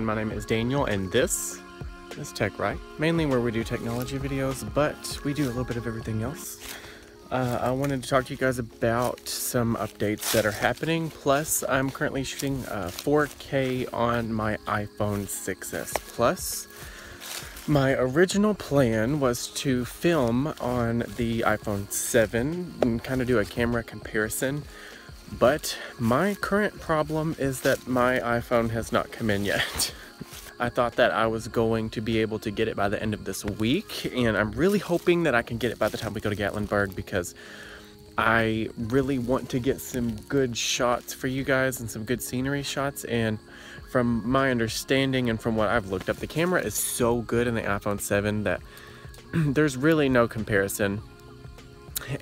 everyone, my name is Daniel and this is TechWright, mainly where we do technology videos, but we do a little bit of everything else. I wanted to talk to you guys about some updates that are happening, plus I'm currently shooting 4K on my iPhone 6s plus. My original plan was to film on the iPhone 7 and kind of do a camera comparison, but my current problem is that my iPhone has not come in yet. I thought that I was going to be able to get it by the end of this week, and I'm really hoping that I can get it by the time we go to Gatlinburg, because I really want to get some good shots for you guys and some good scenery shots. And from my understanding and from what I've looked up, the camera is so good in the iPhone 7 that there's really no comparison.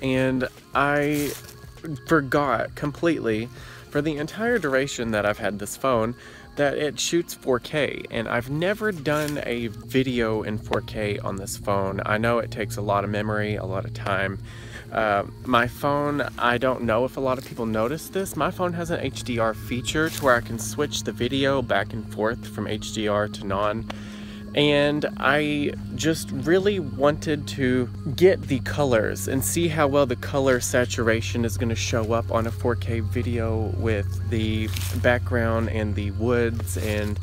And I forgot completely for the entire duration that I've had this phone that it shoots 4K, and I've never done a video in 4K on this phone. I know it takes a lot of memory, a lot of time. My phone, I don't know if a lot of people notice this, my phone has an HDR feature to where I can switch the video back and forth from HDR to non. And I just really wanted to get the colors and see how well the color saturation is going to show up on a 4K video with the background and the woods, and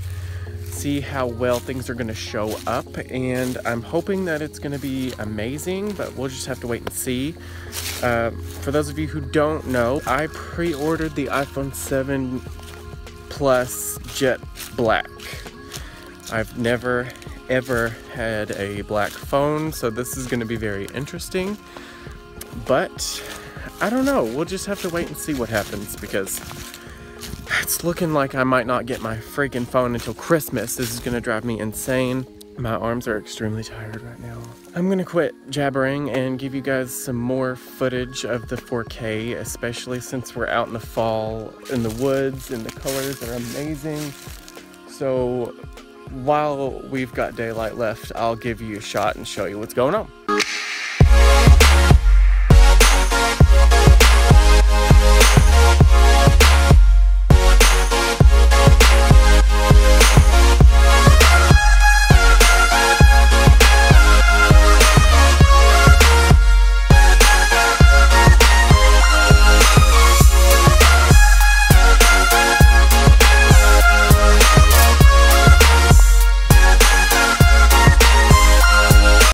see how well things are going to show up. And I'm hoping that it's going to be amazing, but we'll just have to wait and see. For those of you who don't know, I pre-ordered the iPhone 7 Plus Jet Black. I've never ever had a black phone, so this is going to be very interesting, but I don't know, we'll just have to wait and see what happens, because it's looking like I might not get my freaking phone until Christmas. This is going to drive me insane. My arms are extremely tired right now. I'm going to quit jabbering and give you guys some more footage of the 4K, especially since we're out in the fall in the woods and the colors are amazing. So while we've got daylight left, I'll give you a shot and show you what's going on.